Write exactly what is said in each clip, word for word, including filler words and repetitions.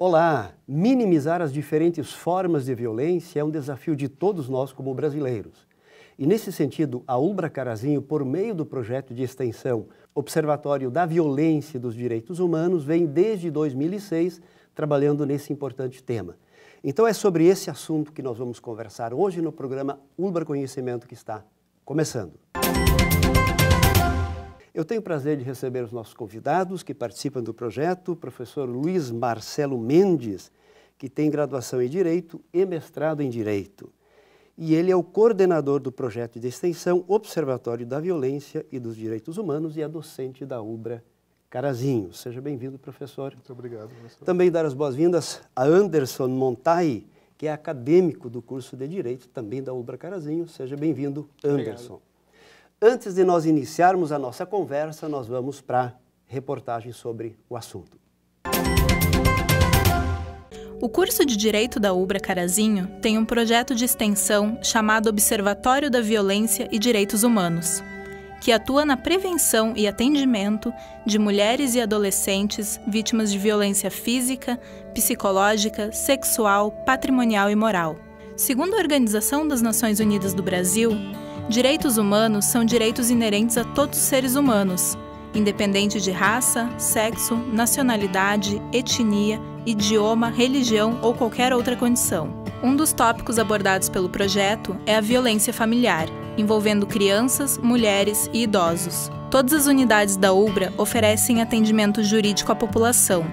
Olá! Minimizar as diferentes formas de violência é um desafio de todos nós como brasileiros. E nesse sentido, a Ulbra Carazinho, por meio do projeto de extensão Observatório da Violência e dos Direitos Humanos, vem desde dois mil e seis trabalhando nesse importante tema. Então é sobre esse assunto que nós vamos conversar hoje no programa Ulbra Conhecimento, que está começando. Eu tenho o prazer de receber os nossos convidados que participam do projeto, o professor Luiz Marcelo Mendes, que tem graduação em Direito e mestrado em Direito. E ele é o coordenador do projeto de extensão Observatório da Violência e dos Direitos Humanos e é docente da Ulbra Carazinho. Seja bem-vindo, professor. Muito obrigado, professor. Também dar as boas-vindas a Anderson Montay, que é acadêmico do curso de Direito, também da Ulbra Carazinho. Seja bem-vindo, Anderson. Obrigado. Antes de nós iniciarmos a nossa conversa, nós vamos para a reportagem sobre o assunto. O curso de Direito da Ulbra Carazinho tem um projeto de extensão chamado Observatório da Violência e Direitos Humanos, que atua na prevenção e atendimento de mulheres e adolescentes vítimas de violência física, psicológica, sexual, patrimonial e moral. Segundo a Organização das Nações Unidas do Brasil, direitos humanos são direitos inerentes a todos os seres humanos, independente de raça, sexo, nacionalidade, etnia, idioma, religião ou qualquer outra condição. Um dos tópicos abordados pelo projeto é a violência familiar, envolvendo crianças, mulheres e idosos. Todas as unidades da Ulbra oferecem atendimento jurídico à população.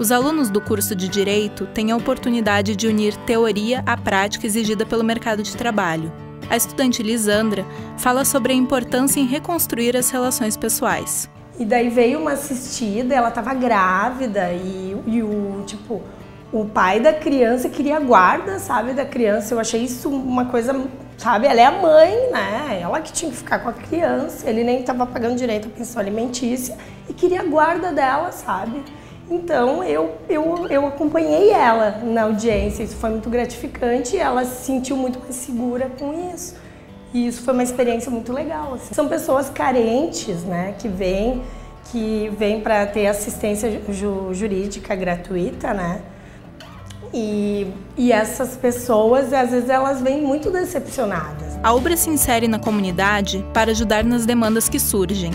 Os alunos do curso de Direito têm a oportunidade de unir teoria à prática exigida pelo mercado de trabalho. A estudante Lisandra fala sobre a importância em reconstruir as relações pessoais. E daí veio uma assistida, ela estava grávida e, e o, tipo, o pai da criança queria a guarda, sabe, da criança. Eu achei isso uma coisa, sabe, ela é a mãe, né, ela que tinha que ficar com a criança. Ele nem estava pagando direito à pensão alimentícia e queria a guarda dela, sabe. Então, eu, eu, eu acompanhei ela na audiência, isso foi muito gratificante e ela se sentiu muito mais segura com isso. E isso foi uma experiência muito legal. Assim. São pessoas carentes, né, que vêm que vêm para ter assistência ju jurídica gratuita, né, e, e essas pessoas, às vezes, elas vêm muito decepcionadas. A Ulbra se insere na comunidade para ajudar nas demandas que surgem.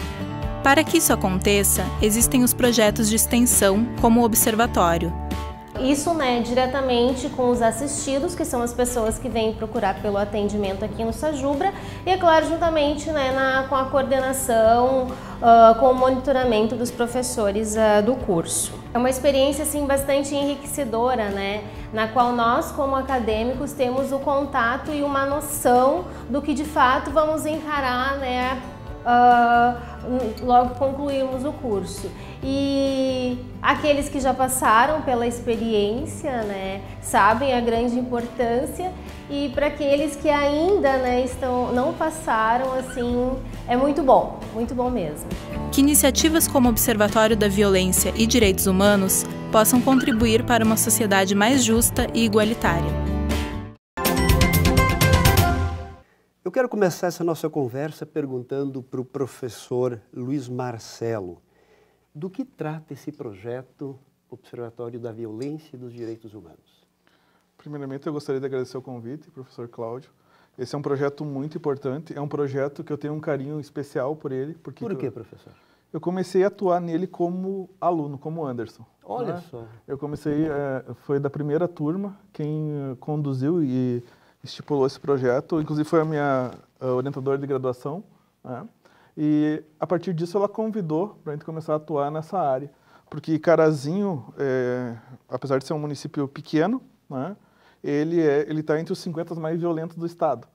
Para que isso aconteça, existem os projetos de extensão, como o Observatório. Isso, né, diretamente com os assistidos, que são as pessoas que vêm procurar pelo atendimento aqui no Sajubra, e, é claro, juntamente, né, na, com a coordenação, uh, com o monitoramento dos professores uh, do curso. É uma experiência, assim, bastante enriquecedora, né, na qual nós, como acadêmicos, temos o contato e uma noção do que, de fato, vamos encarar, né, Uh, logo concluímos o curso. E aqueles que já passaram pela experiência, né, sabem a grande importância, e para aqueles que ainda, né, estão, não passaram, assim, é muito bom, muito bom mesmo. Que iniciativas como o Observatório da Violência e Direitos Humanos possam contribuir para uma sociedade mais justa e igualitária. Eu quero começar essa nossa conversa perguntando para o professor Luiz Marcelo, do que trata esse projeto Observatório da Violência e dos Direitos Humanos? Primeiramente, eu gostaria de agradecer o convite, professor Cláudio. Esse é um projeto muito importante, é um projeto que eu tenho um carinho especial por ele. Porque por quê, eu, professor? Eu comecei a atuar nele como aluno, como Anderson. Olha, né? Só. Eu comecei, é, foi da primeira turma, quem conduziu e estipulou esse projeto, inclusive foi a minha a orientadora de graduação, né? E a partir disso ela convidou para a gente começar a atuar nessa área, porque Carazinho, é, apesar de ser um município pequeno, né, ele é, ele está entre os cinquenta mais violentos do estado.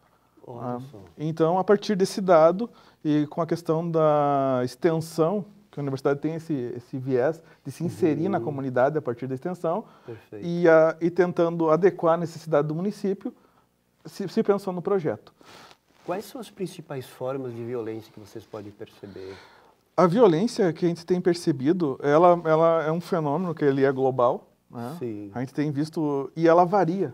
Né? Então, a partir desse dado e com a questão da extensão, que a universidade tem esse, esse viés de se inserir, uhum, na comunidade a partir da extensão, e, a, e tentando adequar a necessidade do município, Se, se pensou no projeto. Quais são as principais formas de violência que vocês podem perceber? A violência que a gente tem percebido, ela, ela é um fenômeno que ele é global, né? Sim. A gente tem visto, e ela varia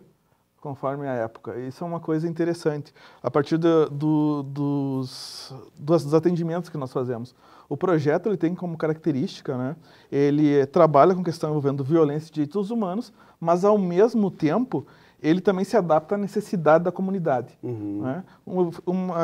conforme a época. Isso é uma coisa interessante, a partir do, do, dos, dos atendimentos que nós fazemos. O projeto ele tem como característica, né, ele trabalha com questão envolvendo violência e direitos humanos, mas ao mesmo tempo ele também se adapta à necessidade da comunidade. Uhum. Né? Uma, uma,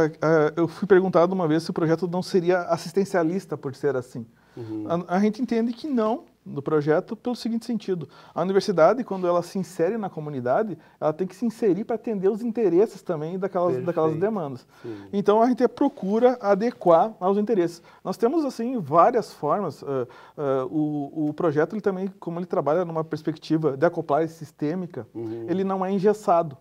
eu fui perguntado uma vez se o projeto não seria assistencialista por ser assim. Uhum. A, a gente entende que não, do projeto, pelo seguinte sentido. A universidade, quando ela se insere na comunidade, ela tem que se inserir para atender os interesses também daquelas, daquelas demandas. Sim. Então, a gente procura adequar aos interesses. Nós temos, assim, várias formas. Uh, uh, o, o projeto, ele também, como ele trabalha numa perspectiva de acoplagem sistêmica, uhum. ele não é engessado.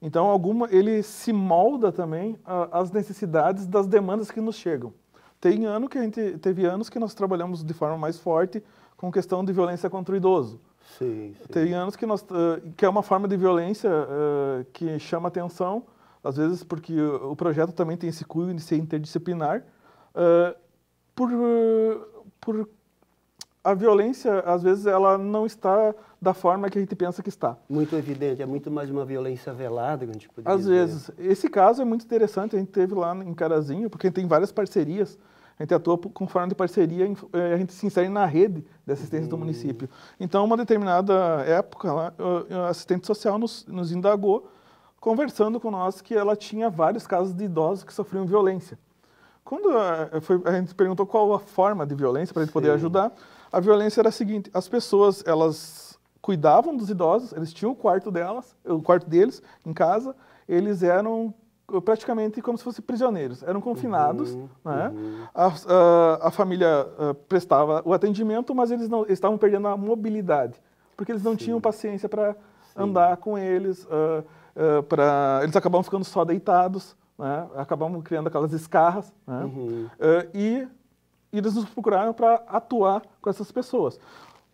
Então, alguma, ele se molda também às necessidades das demandas que nos chegam. Tem ano que a gente, teve anos que nós trabalhamos de forma mais forte com questão de violência contra o idoso. Sim, sim. Tem anos que, nós, uh, que é uma forma de violência uh, que chama atenção, às vezes porque o, o projeto também tem esse cunho de ser interdisciplinar, uh, por, uh, por a violência, às vezes, ela não está da forma que a gente pensa que está. Muito evidente, é muito mais uma violência velada, que a gente poderia dizer. Às vezes. Esse caso é muito interessante, a gente teve lá em Carazinho, porque tem várias parcerias. A gente atua com forma de parceria, a gente se insere na rede de assistência uhum. do município. Então, uma determinada época, a assistente social nos, nos indagou, conversando com nós, que ela tinha vários casos de idosos que sofriam violência. Quando a, foi, a gente perguntou qual a forma de violência para a gente Sim. poder ajudar, a violência era a seguinte: as pessoas, elas cuidavam dos idosos, eles tinham o quarto delas, o quarto deles em casa, eles eram praticamente como se fossem prisioneiros, eram confinados, uhum, né? Uhum. A, a, a família a, prestava o atendimento, mas eles, não, eles estavam perdendo a mobilidade, porque eles não Sim. tinham paciência para andar com eles, uh, uh, pra, eles acabavam ficando só deitados, né? Acabavam criando aquelas escarras, né? Uhum. Uh, e, e eles nos procuraram para atuar com essas pessoas.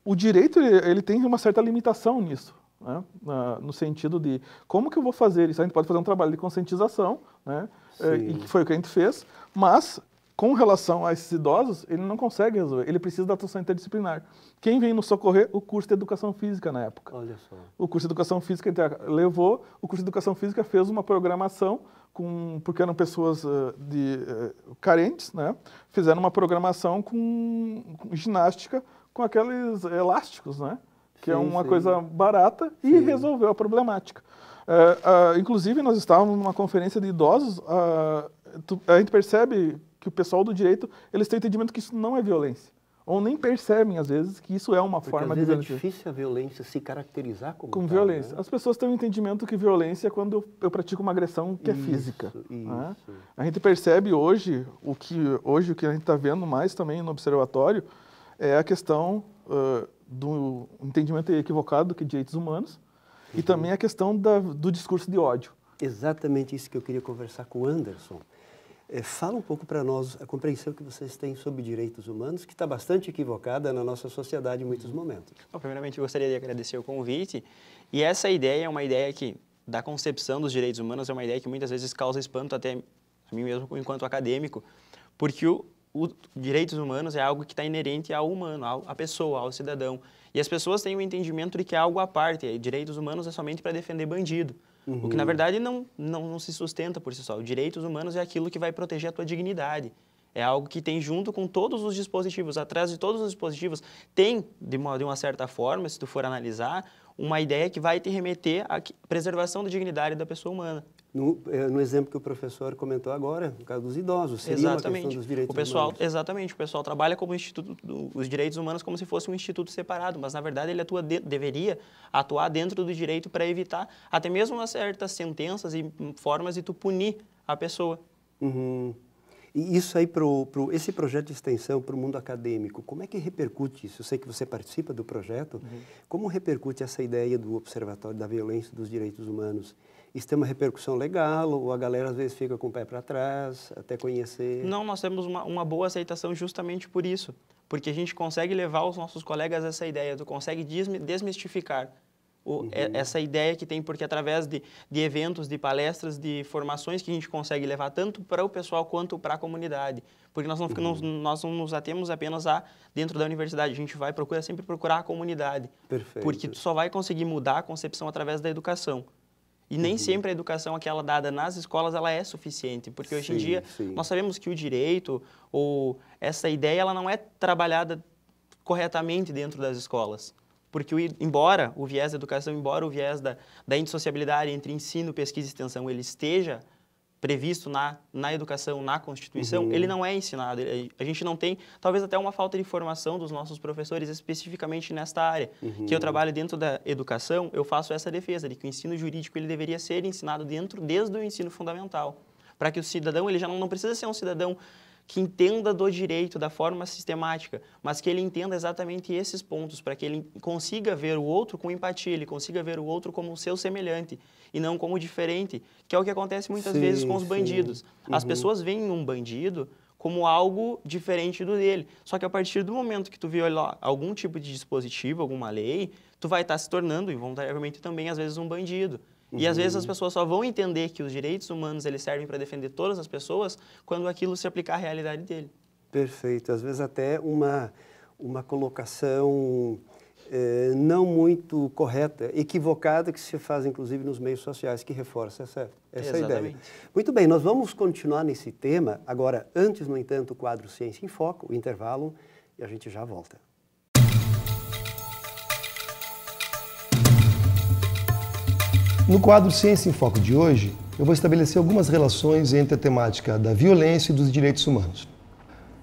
O direito ele, ele tem uma certa limitação nisso. Né? Uh, no sentido de como que eu vou fazer isso? A gente pode fazer um trabalho de conscientização, né? uh, e que foi o que a gente fez, mas com relação a esses idosos, ele não consegue resolver, ele precisa da atuação interdisciplinar. Quem veio nos socorrer? O curso de Educação Física na época. Olha só. O curso de Educação Física levou, o curso de Educação Física fez uma programação, com, porque eram pessoas uh, de, uh, carentes, né? Fizeram uma programação com, com ginástica, com aqueles elásticos, né? Que sim, é uma sim. coisa barata e sim. resolveu a problemática. Uh, uh, inclusive, nós estávamos numa conferência de idosos, uh, tu, a gente percebe que o pessoal do direito, eles têm entendimento que isso não é violência. Ou nem percebem, às vezes, que isso é uma Porque forma de violência. É difícil a violência se caracterizar como Com tal, violência. Né? As pessoas têm o entendimento que violência é quando eu, eu pratico uma agressão que isso, é física. Isso. Né? A gente percebe hoje, o que, hoje, o que a gente está vendo mais também no observatório, é a questão... Uh, do entendimento equivocado que direitos humanos uhum. e também a questão da, do discurso de ódio. Exatamente isso que eu queria conversar com o Anderson. É, fala um pouco para nós a compreensão que vocês têm sobre direitos humanos, que está bastante equivocada na nossa sociedade em muitos momentos. Bom, primeiramente, eu gostaria de agradecer o convite. E essa ideia é uma ideia que, da concepção dos direitos humanos, é uma ideia que muitas vezes causa espanto até a mim mesmo, enquanto acadêmico, porque o Os direitos humanos é algo que está inerente ao humano, à pessoa, ao cidadão. E as pessoas têm o entendimento de que é algo à parte, e direitos humanos é somente para defender bandido. Uhum. O que, na verdade, não, não, não se sustenta por si só. Os direitos humanos é aquilo que vai proteger a tua dignidade. É algo que tem junto com todos os dispositivos. Atrás de todos os dispositivos tem, de uma, de uma certa forma, se tu for analisar, uma ideia que vai te remeter à preservação da dignidade da pessoa humana. No, no exemplo que o professor comentou agora, no caso dos idosos, seria exatamente. Uma questão dos direitos o pessoal, humanos. Exatamente, o pessoal trabalha como instituto, os direitos humanos como se fosse um instituto separado, mas na verdade ele atua de, deveria atuar dentro do direito para evitar até mesmo umas certas sentenças e formas de tu punir a pessoa. Uhum. E isso aí, pro, pro, esse projeto de extensão para o mundo acadêmico, como é que repercute isso? Eu sei que você participa do projeto, uhum. como repercute essa ideia do Observatório da Violência e dos Direitos Humanos? Isso tem uma repercussão legal, ou a galera às vezes fica com o pé para trás, até conhecer? Não, nós temos uma, uma boa aceitação justamente por isso, porque a gente consegue levar os nossos colegas essa ideia, tu consegue desmistificar o, uhum. essa ideia que tem, porque através de, de eventos, de palestras, de formações que a gente consegue levar tanto para o pessoal quanto para a comunidade, porque nós não, uhum. nós, nós não nos atemos apenas a dentro da universidade, a gente vai procura sempre procurar a comunidade, Perfeito. Porque tu só vai conseguir mudar a concepção através da educação. E nem uhum. sempre a educação aquela dada nas escolas ela é suficiente, porque hoje sim, em dia sim. nós sabemos que o direito ou essa ideia ela não é trabalhada corretamente dentro das escolas. Porque, embora o viés da educação, embora o viés da, da indissociabilidade entre ensino, pesquisa e extensão, ele esteja previsto na, na educação, na Constituição, uhum. ele não é ensinado. A gente não tem, talvez até uma falta de formação dos nossos professores, especificamente nesta área. Uhum. Que eu trabalho dentro da educação, eu faço essa defesa de que o ensino jurídico ele deveria ser ensinado dentro desde o ensino fundamental, para que o cidadão ele já não, não precisa ser um cidadão que entenda do direito da forma sistemática, mas que ele entenda exatamente esses pontos, para que ele consiga ver o outro com empatia, ele consiga ver o outro como o seu semelhante e não como diferente, que é o que acontece muitas sim, vezes com os sim. bandidos. Uhum. As pessoas veem um bandido como algo diferente do dele. Só que a partir do momento que tu viola algum tipo de dispositivo, alguma lei, tu vai estar se tornando involuntariamente também, às vezes, um bandido. E, às vezes, as pessoas só vão entender que os direitos humanos eles servem para defender todas as pessoas quando aquilo se aplicar à realidade dele. Perfeito. Às vezes, até uma, uma colocação eh, não muito correta, equivocada, que se faz, inclusive, nos meios sociais, que reforça essa, essa ideia. Muito bem, nós vamos continuar nesse tema. Agora, antes, no entanto, o quadro Ciência em Foco, o intervalo, e a gente já volta. No quadro Ciência em Foco de hoje, eu vou estabelecer algumas relações entre a temática da violência e dos direitos humanos.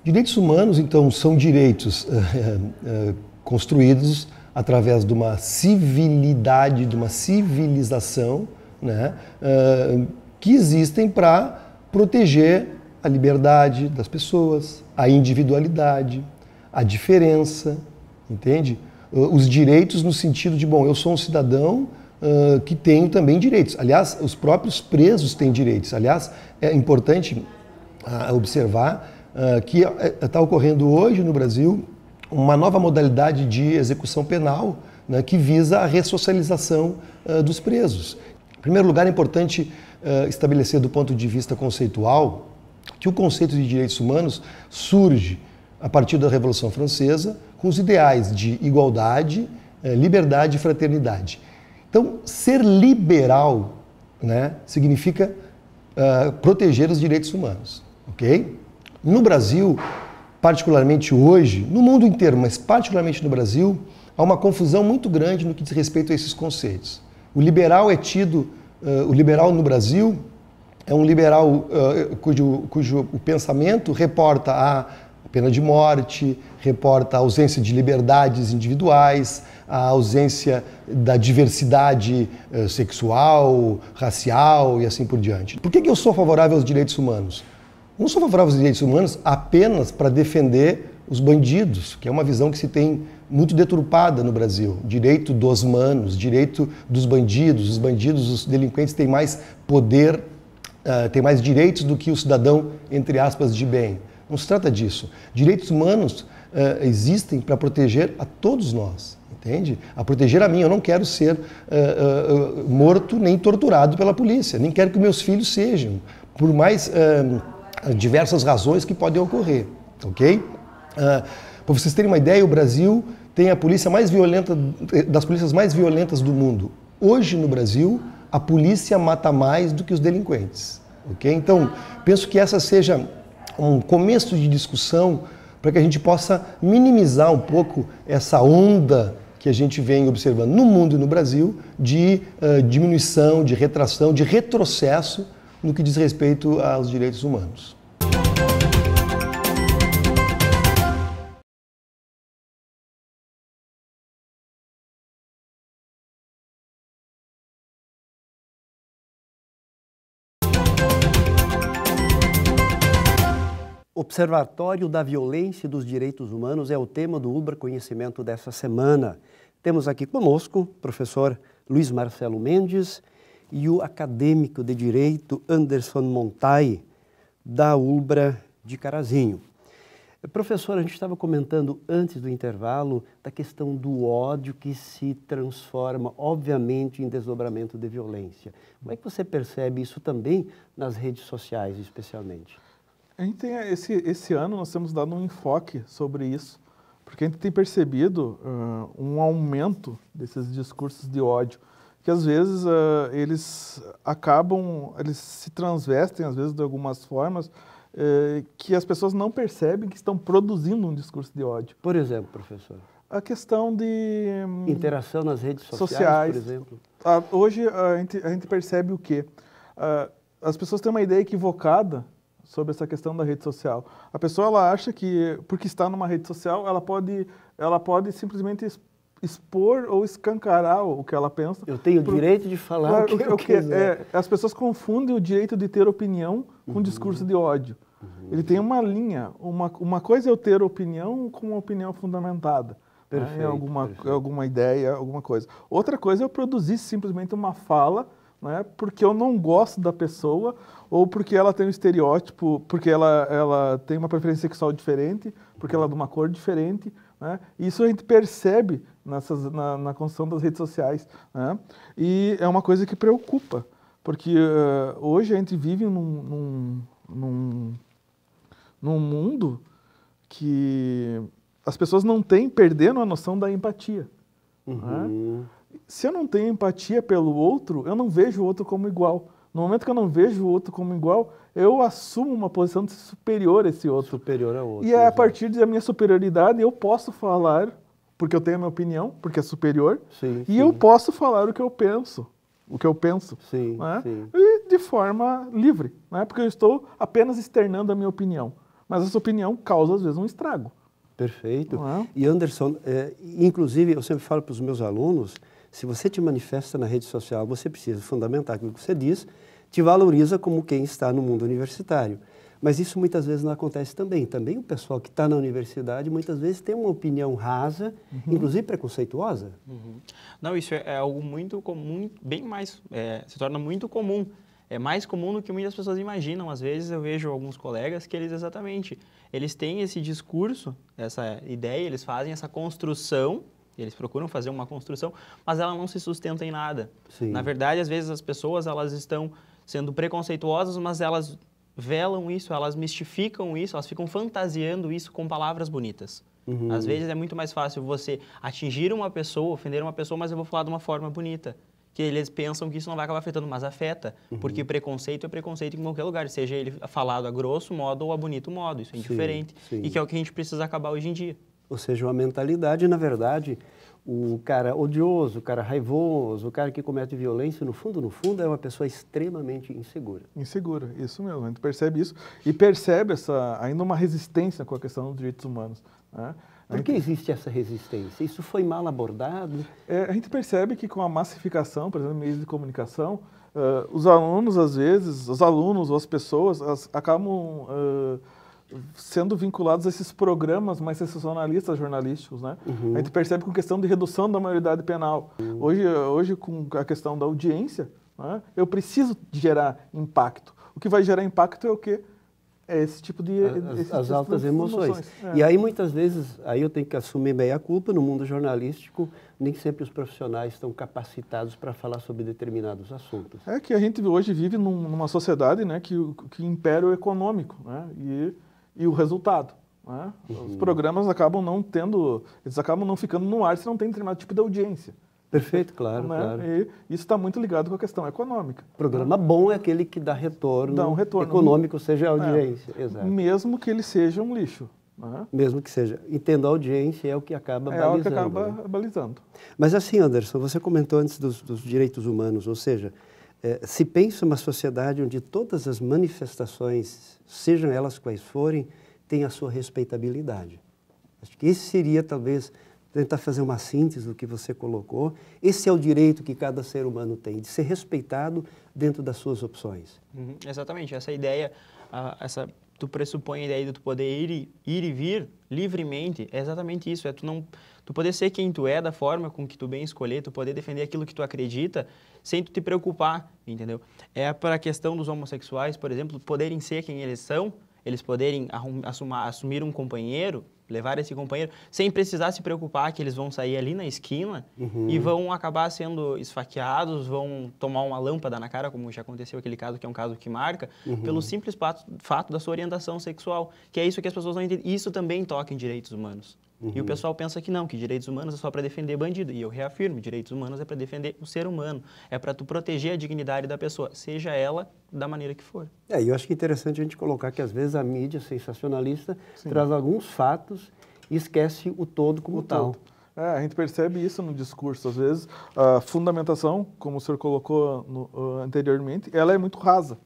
Direitos humanos, então, são direitos é, é, construídos através de uma civilidade, de uma civilização, né, é, que existem para proteger a liberdade das pessoas, a individualidade, a diferença, entende? Os direitos no sentido de, bom, eu sou um cidadão, Uh, que tenho também direitos. Aliás, os próprios presos têm direitos. Aliás, é importante uh, observar uh, que está uh, ocorrendo hoje no Brasil uma nova modalidade de execução penal, né, que visa a ressocialização uh, dos presos. Em primeiro lugar, é importante uh, estabelecer do ponto de vista conceitual que o conceito de direitos humanos surge a partir da Revolução Francesa com os ideais de igualdade, uh, liberdade e fraternidade. Então, ser liberal, né, significa uh, proteger os direitos humanos, ok? No Brasil, particularmente hoje, no mundo inteiro, mas particularmente no Brasil, há uma confusão muito grande no que diz respeito a esses conceitos. O liberal é tido, uh, o liberal no Brasil é um liberal uh, cujo, cujo o pensamento reporta a pena de morte, reporta a ausência de liberdades individuais, a ausência da diversidade sexual, racial e assim por diante. Por que eu sou favorável aos direitos humanos? Não sou favorável aos direitos humanos apenas para defender os bandidos, que é uma visão que se tem muito deturpada no Brasil. Direito dos manos, direito dos bandidos. Os bandidos, os delinquentes têm mais poder, têm mais direitos do que o cidadão, entre aspas, de bem. Não se trata disso. Direitos humanos uh, existem para proteger a todos nós, entende? A proteger a mim. Eu não quero ser uh, uh, morto nem torturado pela polícia, nem quero que meus filhos sejam, por mais uh, diversas razões que podem ocorrer, ok? Uh, para vocês terem uma ideia, o Brasil tem a polícia mais violenta, das polícias mais violentas do mundo. Hoje, no Brasil, a polícia mata mais do que os delinquentes, ok? Então, penso que essa seja um começo de discussão para que a gente possa minimizar um pouco essa onda que a gente vem observando no mundo e no Brasil de uh, diminuição, de retração, de retrocesso no que diz respeito aos direitos humanos. Observatório da Violência e dos Direitos Humanos é o tema do Ulbra Conhecimento dessa semana. Temos aqui conosco o professor Luiz Marcelo Mendes e o acadêmico de Direito Anderson Montay, da Ulbra de Carazinho. Professor, a gente estava comentando antes do intervalo da questão do ódio que se transforma, obviamente, em desdobramento de violência. Como é que você percebe isso também nas redes sociais, especialmente? A gente tem esse, esse ano nós temos dado um enfoque sobre isso, porque a gente tem percebido uh, um aumento desses discursos de ódio, que às vezes uh, eles acabam, eles se transvestem às vezes de algumas formas uh, que as pessoas não percebem que estão produzindo um discurso de ódio. Por exemplo, professor? A questão de... Um, interação nas redes sociais, sociais. Por exemplo. Uh, hoje a gente, a gente percebe o quê? Uh, as pessoas têm uma ideia equivocada sobre essa questão da rede social. A pessoa ela acha que, porque está numa rede social, ela pode, ela pode simplesmente expor ou escancarar o que ela pensa. Eu tenho pro... o direito de falar claro, o que eu o que quiser. É, as pessoas confundem o direito de ter opinião com uhum. discurso de ódio. Uhum. Ele tem uma linha. Uma, uma coisa é eu ter opinião com uma opinião fundamentada. Perfeito, né? alguma, perfeito. alguma ideia, alguma coisa. Outra coisa é eu produzir simplesmente uma fala, né, porque eu não gosto da pessoa ou porque ela tem um estereótipo, porque ela, ela tem uma preferência sexual diferente, porque ela é de uma cor diferente, né? Isso a gente percebe nessas, na, na construção das redes sociais, né? E é uma coisa que preocupa, porque uh, hoje a gente vive num, num, num, num mundo que as pessoas não têm, perdendo a noção da empatia. Uhum. Né? Se eu não tenho empatia pelo outro, eu não vejo o outro como igual. No momento que eu não vejo o outro como igual, eu assumo uma posição de superior a esse outro. Superior ao outro. E é a partir da minha superioridade, eu posso falar, porque eu tenho a minha opinião, porque é superior, sim, e sim. eu posso falar o que eu penso, o que eu penso, sim, né? sim. E de forma livre, né? Porque eu estou apenas externando a minha opinião. Mas essa opinião causa, às vezes, um estrago. Perfeito. É? E Anderson, é, inclusive, eu sempre falo para os meus alunos... Se você te manifesta na rede social, você precisa fundamentar aquilo que você diz, te valoriza como quem está no mundo universitário. Mas isso muitas vezes não acontece também. Também o pessoal que está na universidade muitas vezes tem uma opinião rasa, uhum. inclusive preconceituosa. Uhum. Não, isso é algo muito comum, bem mais, é, se torna muito comum. É mais comum do que muitas pessoas imaginam. Às vezes eu vejo alguns colegas que eles exatamente, eles têm esse discurso, essa ideia, eles fazem essa construção, eles procuram fazer uma construção, mas ela não se sustenta em nada. Sim. Na verdade, às vezes as pessoas elas estão sendo preconceituosas, mas elas velam isso, elas mistificam isso, elas ficam fantasiando isso com palavras bonitas. Uhum. Às vezes é muito mais fácil você atingir uma pessoa, ofender uma pessoa, mas eu vou falar de uma forma bonita. Que eles pensam que isso não vai acabar afetando, mas afeta. Uhum. Porque preconceito é preconceito em qualquer lugar, seja ele falado a grosso modo ou a bonito modo, isso é indiferente. Sim, sim. E que é o que a gente precisa acabar hoje em dia. Ou seja, uma mentalidade, na verdade, o cara odioso, o cara raivoso, o cara que comete violência, no fundo, no fundo, é uma pessoa extremamente insegura. Insegura, isso mesmo. A gente percebe isso e percebe essa, ainda uma resistência com a questão dos direitos humanos. Né? Por que existe essa resistência? Isso foi mal abordado? É, a gente percebe que com a massificação, por exemplo, meios de comunicação, uh, os alunos, às vezes, os alunos ou as pessoas as, acabam... Uh, sendo vinculados a esses programas mais sensacionalistas jornalísticos, né? Uhum. A gente percebe com questão de redução da maioridade penal. Uhum. Hoje, hoje, com a questão da audiência, né? Eu preciso gerar impacto. O que vai gerar impacto é o quê? É esse tipo de... As, esse, as altas de emoções. emoções. É. E aí, muitas vezes, aí eu tenho que assumir bem a culpa no mundo jornalístico, nem sempre os profissionais estão capacitados para falar sobre determinados assuntos. É que a gente hoje vive num, numa sociedade, né, que, que impera o econômico, né? E... e o resultado, né? Uhum. Os programas acabam não tendo, eles acabam não ficando no ar se não tem determinado tipo de audiência. Perfeito, claro, né? Claro. E isso está muito ligado com a questão econômica. Programa bom é aquele que dá retorno, dá um retorno econômico, seja a audiência. É. Exato. Mesmo que ele seja um lixo. Né? Mesmo que seja. Entendo, a audiência é o que acaba é balizando. É o que acaba né? balizando. Mas assim, Anderson, você comentou antes dos, dos direitos humanos, ou seja... É, se pensa uma sociedade onde todas as manifestações, sejam elas quais forem, têm a sua respeitabilidade. Acho que esse seria, talvez, tentar fazer uma síntese do que você colocou. Esse é o direito que cada ser humano tem, de ser respeitado dentro das suas opções. Uhum, exatamente. Essa ideia, uh, essa, tu pressupõe a ideia de tu poder ir e, ir e vir livremente, é exatamente isso. É tu não... Tu poder ser quem tu é, da forma com que tu bem escolher, tu poder defender aquilo que tu acredita, sem tu te preocupar, entendeu? É para a questão dos homossexuais, por exemplo, poderem ser quem eles são, eles poderem assumar, assumir um companheiro, levar esse companheiro, sem precisar se preocupar que eles vão sair ali na esquina uhum. e vão acabar sendo esfaqueados, vão tomar uma lâmpada na cara, como já aconteceu aquele caso, que é um caso que marca, uhum. pelo simples fato, fato da sua orientação sexual, que é isso que as pessoas não entendem. Isso também toca em direitos humanos. Uhum. E o pessoal pensa que não, que direitos humanos é só para defender bandido. E eu reafirmo, direitos humanos é para defender o ser humano, é para tu proteger a dignidade da pessoa, seja ela da maneira que for. É, eu acho que é interessante a gente colocar que às vezes a mídia sensacionalista Sim. traz alguns fatos e esquece o todo como o tal. Todo. É, a gente percebe isso no discurso, às vezes a fundamentação, como o senhor colocou no, anteriormente, ela é muito rasa,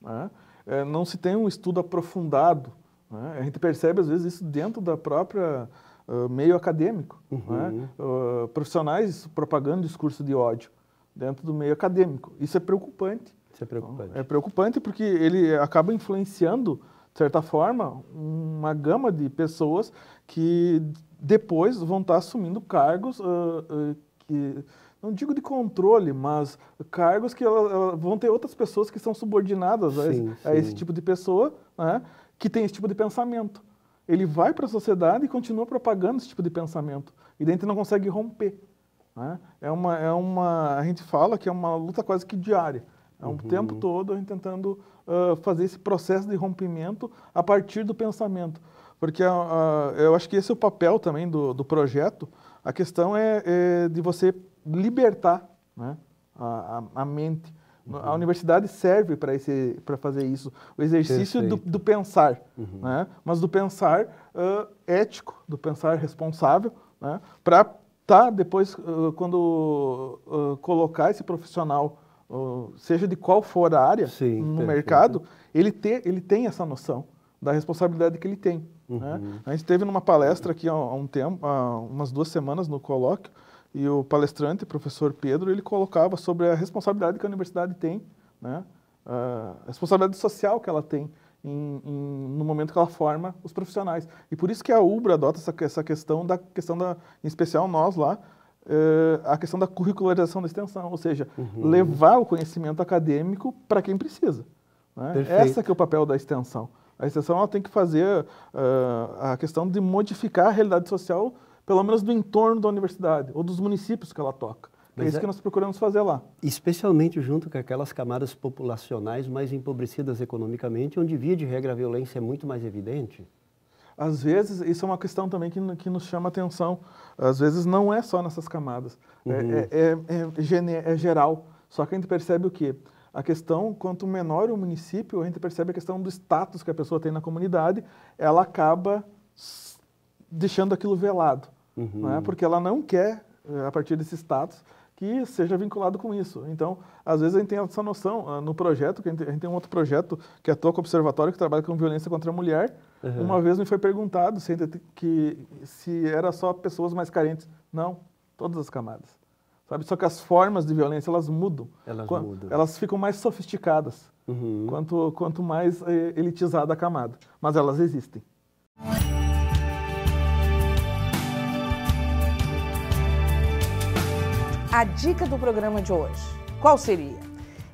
né? É, não se tem um estudo aprofundado, né? A gente percebe às vezes isso dentro da própria uh, meio acadêmico, uhum. né? uh, profissionais propagando discurso de ódio dentro do meio acadêmico. Isso é preocupante. Isso é preocupante. É preocupante porque ele acaba influenciando, de certa forma, uma gama de pessoas que depois vão estar assumindo cargos uh, uh, que, não digo de controle, mas cargos que ela, ela, vão ter outras pessoas que são subordinadas sim, a, esse, a esse tipo de pessoa, né, que tem esse tipo de pensamento. Ele vai para a sociedade e continua propagando esse tipo de pensamento. E daí a gente não consegue romper, né? É uma, é uma, a gente fala que é uma luta quase que diária. É um uhum. tempo todo a gente tentando uh, fazer esse processo de rompimento a partir do pensamento. Porque uh, uh, eu acho que esse é o papel também do, do projeto. A questão é, é de você libertar, né, a, a, a mente. Uhum. A universidade serve para esse, para fazer isso. O exercício do, do pensar, uhum. né, mas do pensar uh, ético, do pensar responsável, né, para tá depois, uh, quando uh, colocar esse profissional, uh, seja de qual for a área, Sim, no perfeito. mercado, ele, ter, ele tem essa noção da responsabilidade que ele tem. Uhum. Né? A gente teve numa palestra aqui há um tempo, há umas duas semanas no colóquio, e o palestrante, o professor Pedro, ele colocava sobre a responsabilidade que a universidade tem, né? A responsabilidade social que ela tem em, em, no momento que ela forma os profissionais. E por isso que a Ulbra adota essa, essa questão, da, questão da, em especial nós lá, eh, a questão da curricularização da extensão, ou seja, uhum. levar o conhecimento acadêmico para quem precisa, né? Essa que é o papel da extensão. A extensão ela tem que fazer uh, a questão de modificar a realidade social, pelo menos do entorno da universidade ou dos municípios que ela toca. É isso que nós procuramos fazer lá. Especialmente junto com aquelas camadas populacionais mais empobrecidas economicamente, onde via de regra a violência é muito mais evidente. Às vezes, isso é uma questão também que, que nos chama atenção. Às vezes não é só nessas camadas, uhum. é, é, é, é geral. Só que a gente percebe o quê? A questão, quanto menor o município, a gente percebe a questão do status que a pessoa tem na comunidade, ela acaba deixando aquilo velado. Uhum. Né? Porque ela não quer, a partir desse status, que seja vinculado com isso. Então, às vezes a gente tem essa noção no projeto, que a gente, a gente tem um outro projeto que atua com o Observatório, que trabalha com violência contra a mulher. Uhum. Uma vez me foi perguntado se, que, se era só pessoas mais carentes. Não, todas as camadas. Sabe? Só que as formas de violência, elas mudam. Elas Qu mudam. Elas ficam mais sofisticadas, uhum. quanto, quanto mais eh, elitizada a camada. Mas elas existem. A dica do programa de hoje, qual seria?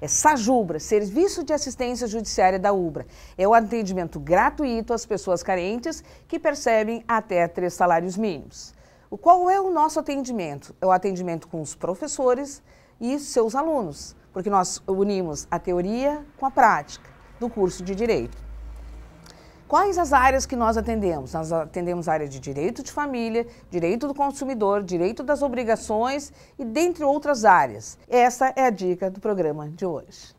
É Sajubra, Serviço de Assistência Judiciária da Ulbra. É o atendimento gratuito às pessoas carentes que percebem até três salários mínimos. O qual é o nosso atendimento? É o atendimento com os professores e seus alunos, porque nós unimos a teoria com a prática do curso de Direito. Quais as áreas que nós atendemos? Nós atendemos a área de direito de família, direito do consumidor, direito das obrigações e dentre outras áreas. Essa é a dica do programa de hoje.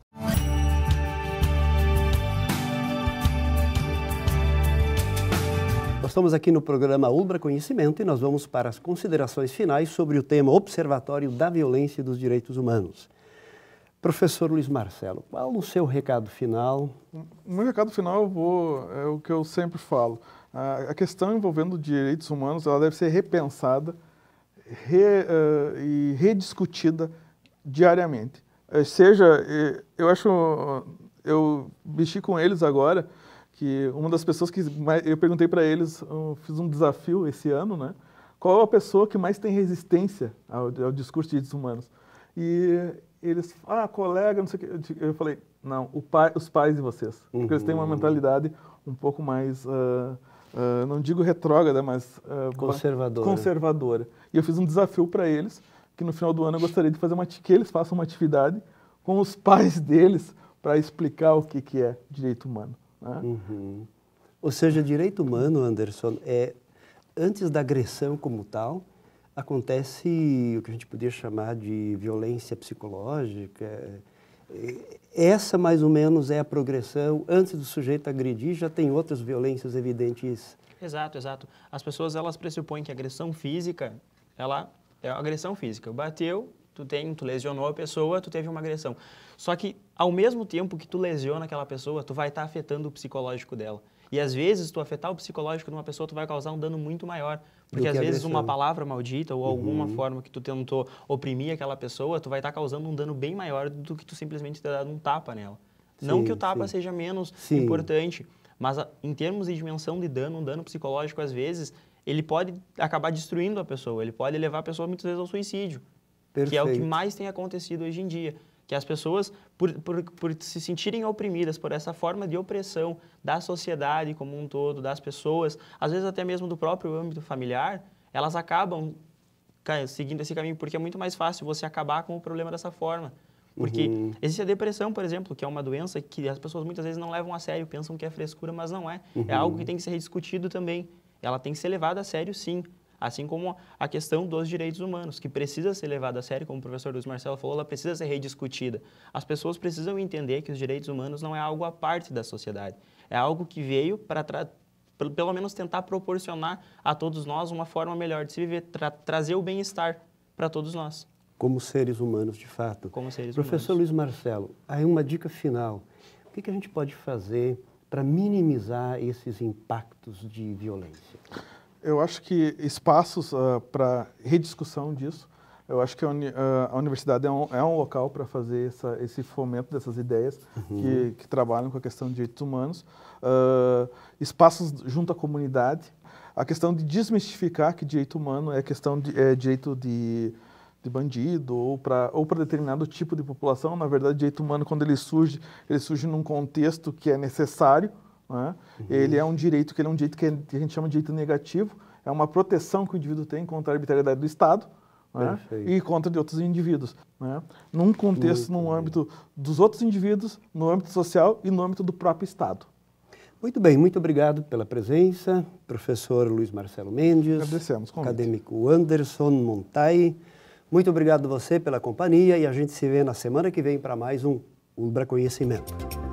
Nós estamos aqui no programa Ulbra Conhecimento e nós vamos para as considerações finais sobre o tema Observatório da Violência e dos Direitos Humanos. Professor Luiz Marcelo, qual o seu recado final? O meu recado final eu vou, é o que eu sempre falo. A questão envolvendo direitos humanos ela deve ser repensada re, uh, e rediscutida diariamente. Seja, eu acho, eu mexi com eles agora, que uma das pessoas que mais, eu perguntei para eles, eu fiz um desafio esse ano, né? Qual é a pessoa que mais tem resistência ao, ao discurso de direitos humanos? E eles, ah, colega, não sei o que. Eu falei, não, o pai, os pais de vocês. Uhum. Porque eles têm uma mentalidade um pouco mais, uh, uh, não digo retrógrada, mas... Uh, conservadora. Conservadora. E eu fiz um desafio para eles, que no final do ano eu gostaria de fazer uma, que eles façam uma atividade com os pais deles para explicar o que, que é direito humano. Né? Uhum. Ou seja, direito humano, Anderson, é antes da agressão como tal, acontece o que a gente poderia chamar de violência psicológica. Essa, mais ou menos, é a progressão. Antes do sujeito agredir, já tem outras violências evidentes. Exato, exato. As pessoas, elas pressupõem que a agressão física, ela é agressão física. Bateu, tu, tem, tu lesionou a pessoa, tu teve uma agressão. Só que, ao mesmo tempo que tu lesiona aquela pessoa, tu vai estar afetando o psicológico dela. E, às vezes, tu afetar o psicológico de uma pessoa, tu vai causar um dano muito maior. Porque, às vezes, uma palavra maldita ou alguma uhum. forma que tu tentou oprimir aquela pessoa, tu vai estar causando um dano bem maior do que tu simplesmente ter dado um tapa nela. Sim, não que o tapa sim. seja menos sim. importante, mas, em termos de dimensão de dano, um dano psicológico, às vezes, ele pode acabar destruindo a pessoa. Ele pode levar a pessoa, muitas vezes, ao suicídio. Perfeito. Que é o que mais tem acontecido hoje em dia. Que as pessoas, por, por, por se sentirem oprimidas por essa forma de opressão da sociedade como um todo, das pessoas, às vezes até mesmo do próprio âmbito familiar, elas acabam seguindo esse caminho, porque é muito mais fácil você acabar com o problema dessa forma. Porque uhum. existe a depressão, por exemplo, que é uma doença que as pessoas muitas vezes não levam a sério, pensam que é frescura, mas não é. Uhum. É algo que tem que ser discutido também. Ela tem que ser levada a sério, sim. Assim como a questão dos direitos humanos, que precisa ser levada a sério, como o professor Luiz Marcelo falou, ela precisa ser rediscutida. As pessoas precisam entender que os direitos humanos não é algo à parte da sociedade. É algo que veio para, pelo menos, tentar proporcionar a todos nós uma forma melhor de se viver, tra trazer o bem-estar para todos nós. Como seres humanos, de fato. Como seres humanos. Professor Luiz Marcelo, aí uma dica final. O que que a gente pode fazer para minimizar esses impactos de violência? Eu acho que espaços uh, para rediscussão disso, eu acho que a, uni, uh, a universidade é um, é um local para fazer essa, esse fomento dessas ideias uhum. que, que trabalham com a questão de direitos humanos, uh, espaços junto à comunidade, a questão de desmistificar que direito humano é questão de é direito de, de bandido ou para ou para determinado tipo de população. Na verdade, direito humano, quando ele surge, ele surge num contexto que é necessário. Né? Uhum. Ele é um direito que ele é um direito que a gente chama de direito negativo, é uma proteção que o indivíduo tem contra a arbitrariedade do Estado, né? E contra de outros indivíduos, né? Num contexto, num âmbito dos outros indivíduos, no âmbito social e no âmbito do próprio Estado. Muito bem, muito obrigado pela presença, professor Luiz Marcelo Mendes. Agradecemos, acadêmico Anderson Montay. Muito obrigado a você pela companhia e a gente se vê na semana que vem para mais um Ulbra Conhecimento.